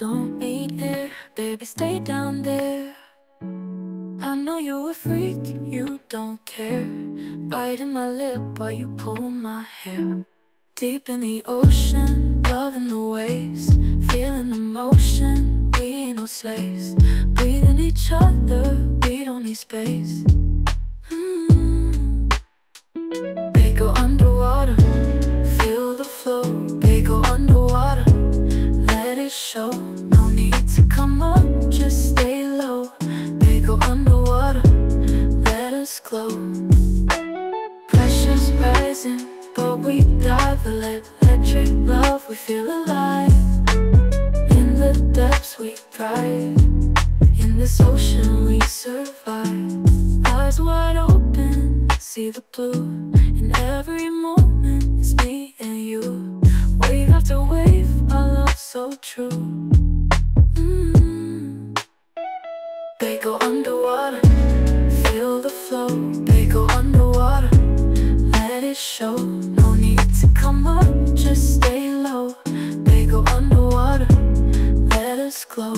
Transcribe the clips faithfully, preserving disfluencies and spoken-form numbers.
Don't be there, baby, stay down there. I know you're a freak, you don't care. Biting my lip while you pull my hair. Deep in the ocean, loving the waves, feeling the motion, we ain't no slaves. Breathing each other, we don't need space. mm. They go underwater, feel the flow. They go underwater, let it show. No need to come up, just stay low. They go underwater, let us glow. Pressure's rising, but we dive, electric love, we feel alive. In the depths we thrive, in this ocean we survive. Eyes wide open, see the blue, in every moment it's me and you. Wave after wave, our love so true. mm. They go underwater, feel the flow. They go underwater, let it show. No need to come up, just stay low. They go underwater, let us glow.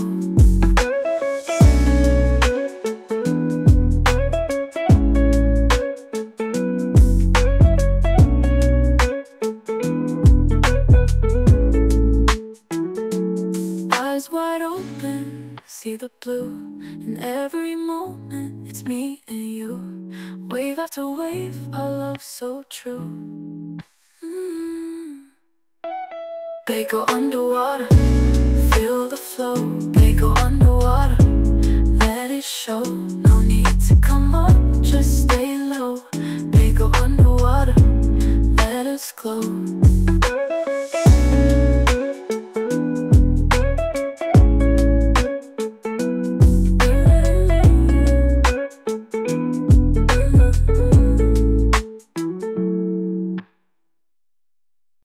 Eyes wide open, see the blue. In every moment, it's me and you. Wave after wave, our love so true. mm. They go underwater, feel the